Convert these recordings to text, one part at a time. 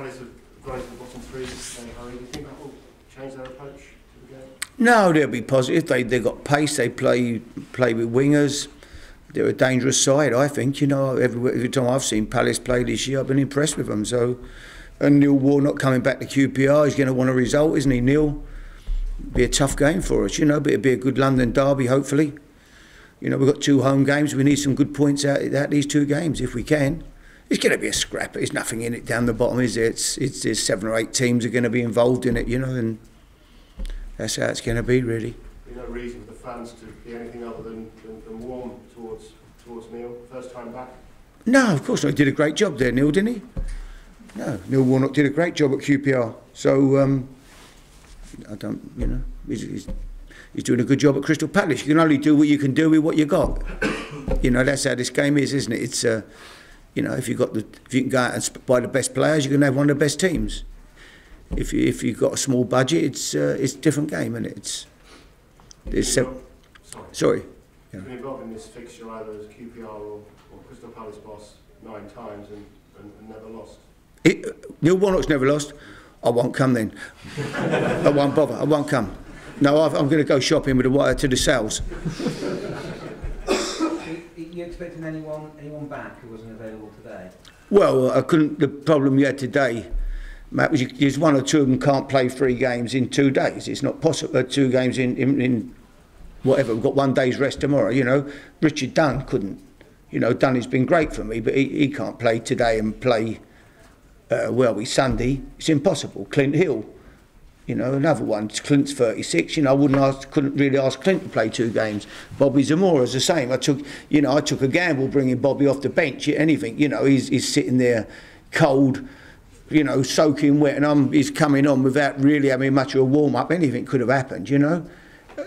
Palace have got to the bottom three this day, Harry. Do you think that will change their approach to the game? No, they'll be positive. They've got pace. They play with wingers. They're a dangerous side, I think. You know, every time I've seen Palace play this year, I've been impressed with them. So, and Neil Warnock coming back to QPR, he's going to want a result, isn't he, Neil? It'll be a tough game for us, you know, but it'll be a good London derby, hopefully. You know, we've got two home games. We need some good points out of these two games, if we can. It's going to be a scrap. There's nothing in it down the bottom, is there? There's 7 or 8 teams are going to be involved in it, you know, and that's how it's going to be, really. There's no reason for the fans to be anything other than warm towards Neil. First time back? No, of course not. He did a great job there, Neil, didn't he? No, Neil Warnock did a great job at QPR. So, I don't, you know, he's doing a good job at Crystal Palace. You can only do what you can do with what you got. You know, that's how this game is, isn't it? It's, you know, if you can go out and buy the best players, you can have one of the best teams. If you've got a small budget, it's a different game, isn't it? Sorry. Yeah. You've been involved in this fixture either as QPR or Crystal Palace boss 9 times and never lost. Neil Warnock's never lost. I won't come then. I won't bother. I won't come. No, I'm going to go shopping with a wire to the sales. You expecting anyone back who wasn't available today? Well, I couldn't. The problem you had today, Matt, was there's 1 or 2 of them can't play 3 games in 2 days. It's not possible. 2 games in whatever. We've got 1 day's rest tomorrow. You know, Richard Dunn couldn't. You know, Dunn has been great for me, but he can't play today and play. Well, it's Sunday. It's impossible. Clint Hill, you know, another one. Clint's 36. You know, couldn't really ask Clint to play 2 games. Bobby Zamora's the same. I took a gamble bringing Bobby off the bench. Anything, you know, he's sitting there, cold, you know, soaking wet, and he's coming on without really having much of a warm up. Anything could have happened, you know.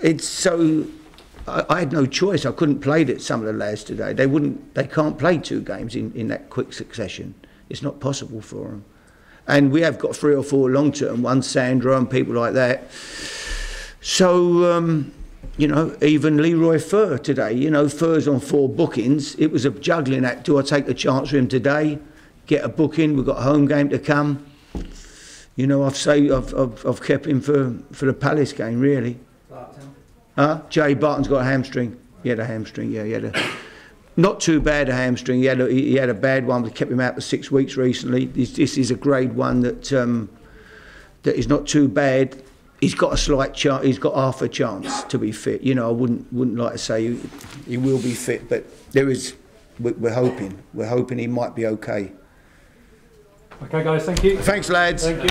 It's so. I had no choice. I couldn't play it. Some of the lads today, they can't play 2 games in that quick succession. It's not possible for them. And we have got 3 or 4 long-term ones, Sandro and people like that. So, you know, even Leroy Furr today, you know, Furr's on 4 bookings. It was a juggling act. Do I take a chance for him today? Get a booking. We've got a home game to come. You know, I've kept him for the Palace game, really. Barton? Huh? Jay Barton's got a hamstring. He had a hamstring, yeah, he had a... Not too bad a hamstring. He had a bad one. We kept him out for 6 weeks recently. This is a grade 1 that is not too bad. He's got a slight chance. He's got half a chance to be fit. You know, I wouldn't like to say he will be fit, but there is. We're hoping he might be okay. Okay, guys. Thank you. Thanks, lads. Thank you.